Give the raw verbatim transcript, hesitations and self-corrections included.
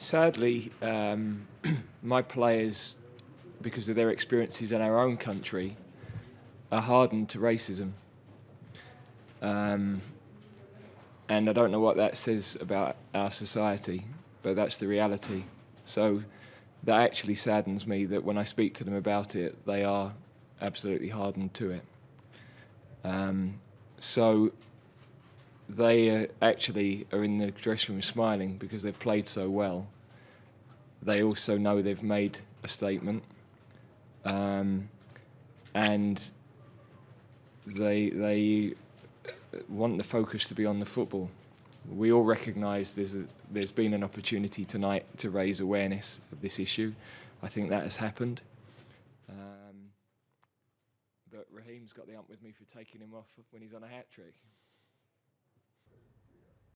sadly, um, my players, because of their experiences in our own country, are hardened to racism. Um, and I don't know what that says about our society, but that's the reality. So that actually saddens me that when I speak to them about it, they are absolutely hardened to it. Um, so they uh, actually are in the dressing room smiling because they've played so well. They also know they've made a statement. Um, and they, they want the focus to be on the football. We all recognise there's, there's been an opportunity tonight to raise awareness of this issue. I think that has happened. Um, but Raheem's got the ump with me for taking him off when he's on a hat-trick.